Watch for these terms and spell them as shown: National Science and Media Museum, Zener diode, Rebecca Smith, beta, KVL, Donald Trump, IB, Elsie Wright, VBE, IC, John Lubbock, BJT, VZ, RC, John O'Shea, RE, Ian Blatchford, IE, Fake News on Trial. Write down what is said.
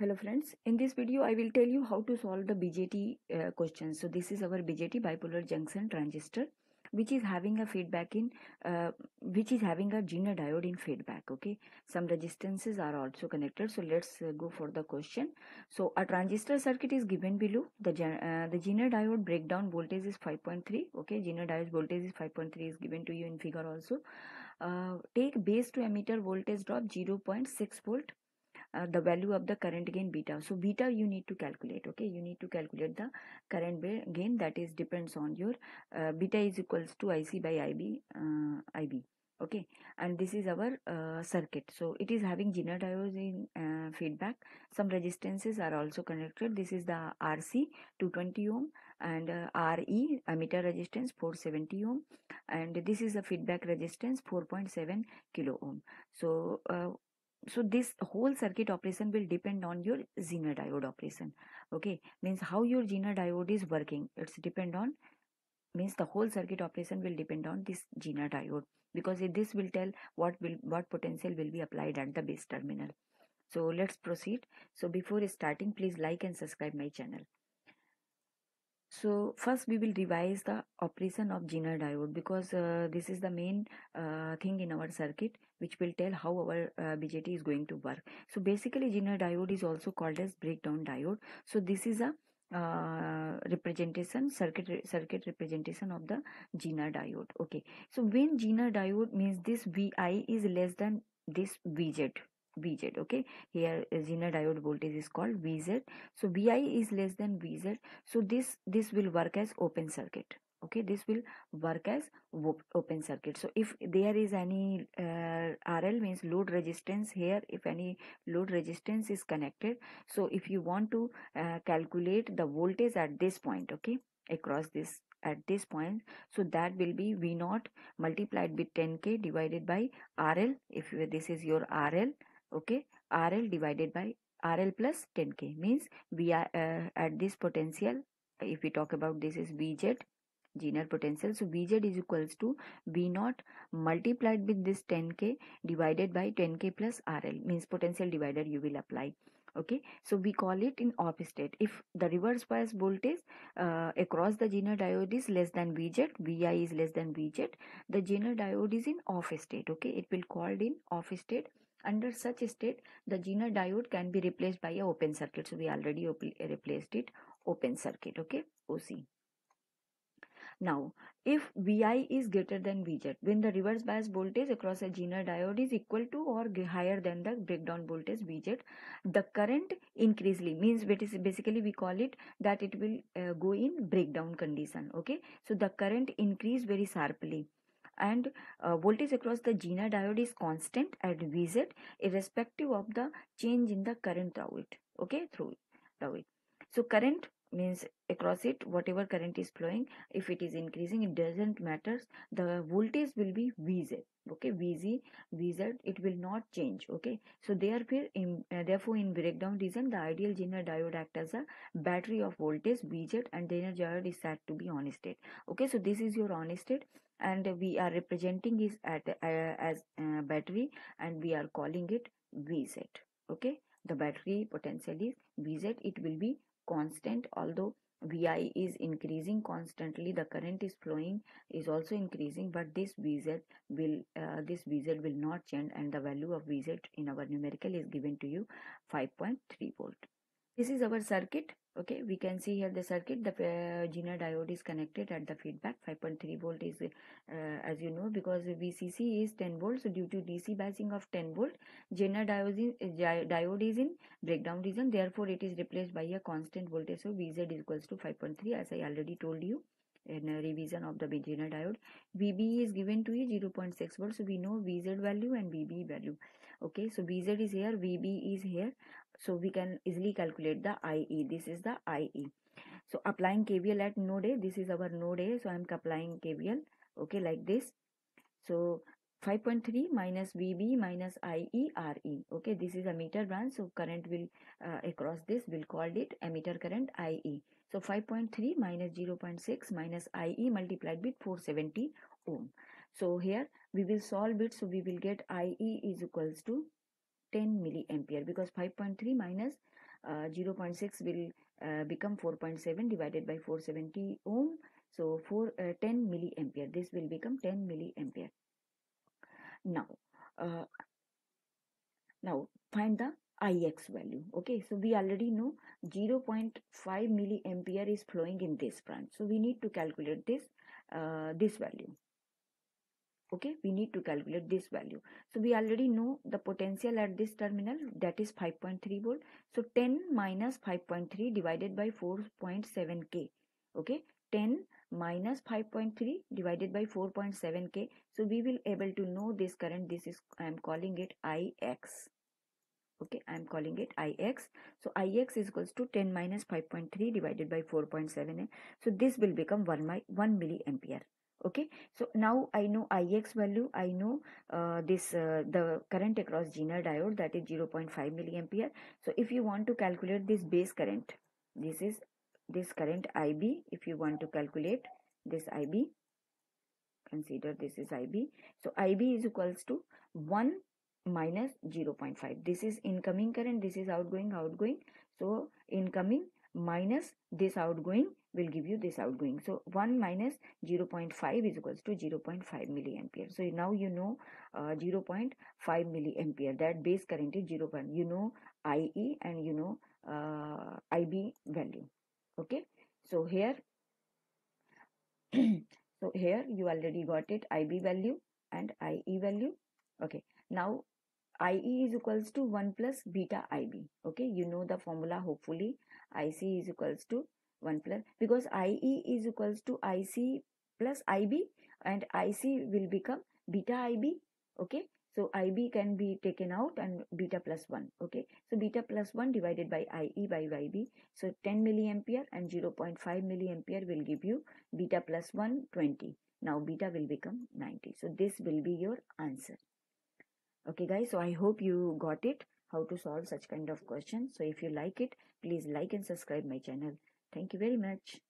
Hello friends, in this video I will tell you how to solve the BJT question. So this is our BJT bipolar junction transistor which is having a Zener diode in feedback. Okay, some resistances are also connected. So let's go for the question. So a transistor circuit is given below. The Zener diode breakdown voltage is 5.3. okay, Zener diode voltage is 5.3 is given to you in figure also. Take base to emitter voltage drop 0.6 volt. The value of the current gain beta. So beta you need to calculate. Okay, you need to calculate the current gain, that is depends on your beta is equals to IC by IB. Okay, and this is our circuit. So it is having Zener diodes in feedback. Some resistances are also connected. This is the RC 220 ohm and RE emitter resistance 470 ohm, and this is a feedback resistance 4.7 kilo ohm. So this whole circuit operation will depend on your Zener diode operation. Okay, means how your Zener diode is working, it's depend on, means the whole circuit operation will depend on this Zener diode, because this will tell what potential will be applied at the base terminal. So let's proceed. So before starting, please like and subscribe my channel. So first we will revise the operation of Zener diode, because this is the main thing in our circuit which will tell how our BJT is going to work. So basically Zener diode is also called as breakdown diode. So this is a representation, circuit representation of the Zener diode. Okay, so when Zener diode, means this VI is less than this VZ. Okay, here Zener diode voltage is called VZ. So VI is less than VZ, so this will work as open circuit. Okay, this will work as open circuit. So if there is any RL, means load resistance here, if any load resistance is connected, so if you want to calculate the voltage at this point, okay, across this, at this point, so that will be V0 multiplied with 10k divided by RL, if this is your RL. Okay, RL divided by RL plus 10k, means we are at this potential, if we talk about this is VZ, Zener potential. So VZ is equals to V0 multiplied with this 10k divided by 10k plus RL, means potential divider you will apply. Okay, so we call it in off state. If the reverse bias voltage across the Zener diode is less than VZ, VI is less than VZ, the Zener diode is in off state. Okay, it will called in off state. Under such state, the Zener diode can be replaced by an open circuit. So we already replaced it, open circuit. Okay, OC. Now, if VI is greater than VZ, when the reverse bias voltage across a Zener diode is equal to or higher than the breakdown voltage VZ, the current increasingly, means basically we call it that it will go in breakdown condition. Okay, so the current increase very sharply, and voltage across the Zener diode is constant at VZ irrespective of the change in the current through it. Okay, so current means across it, whatever current is flowing, if it is increasing, it doesn't matter, the voltage will be VZ. Okay, VZ, it will not change. Okay, so therefore in breakdown region, the ideal Zener diode acts as a battery of voltage VZ, and Zener diode is said to be on state. Okay, so this is your on state, and we are representing it as battery, and we are calling it VZ. Okay, the battery potential is VZ. It will be constant, although VI is increasing constantly, the current is flowing is also increasing, but this VZ will not change, and the value of VZ in our numerical is given to you 5.3 volt. This is our circuit. Okay, we can see here the circuit. The Zener diode is connected at the feedback. 5.3 volt is as you know, because VCC is 10 volts, so due to DC biasing of 10 volt, Zener diode is in breakdown region, therefore it is replaced by a constant voltage. So VZ is equals to 5.3, as I already told you in a revision of the Zener diode. VBE is given to you 0.6 volts, so we know VZ value and VBE value. Okay, so VZ is here, VBE is here, so we can easily calculate the IE. This is the IE. So applying KVL at node A, this is our node A, so I am applying KVL, okay, like this. So 5.3 minus VB minus IE RE. Okay, this is emitter branch, so current will across this, will called it emitter current IE. So 5.3 minus 0.6 minus IE multiplied with 470 ohm. So here we will solve it, so we will get IE is equals to 10 milliampere, because 5.3 minus 0.6 will become 4.7 divided by 470 ohm. So 10 milliampere. This will become 10 milliampere. Now find the IX value. Okay, so we already know 0.5 milliampere is flowing in this branch. So we need to calculate this this value. Okay, we need to calculate this value. So we already know the potential at this terminal, that is 5.3 volt. So 10 minus 5.3 divided by 4.7K. Okay, 10 minus 5.3 divided by 4.7K. So we will able to know this current. This is, I am calling it IX. Okay, I am calling it IX. So IX is equals to 10 minus 5.3 divided by 4.7. So this will become 1 milliampere. Okay, so now I know IX value. I know the current across Zener diode, that is 0.5 milliampere. So if you want to calculate this base current, this is this current IB. If you want to calculate this IB, consider this is IB. So IB is equals to 1 minus 0.5. This is incoming current, this is outgoing. So incoming minus this outgoing will give you this outgoing. So 1 minus 0.5 is equals to 0.5 milliampere. So now you know 0.5 milliampere, that base current is 0.1. You know IE and you know IB value. Okay, so here so here you already got it, IB value and IE value. Okay, now IE is equals to 1 plus beta IB. Okay, you know the formula hopefully. IC is equals to 1 plus, because IE is equals to IC plus IB and IC will become beta IB. Okay, so IB can be taken out and beta plus 1. Okay, so beta plus 1 divided by IE by IB. So 10 milliampere and 0.5 milliampere will give you beta plus 1, 20. Now beta will become 90. So this will be your answer. Okay guys, so I hope you got it, how to solve such kind of question. So if you like it, please like and subscribe my channel. Thank you very much.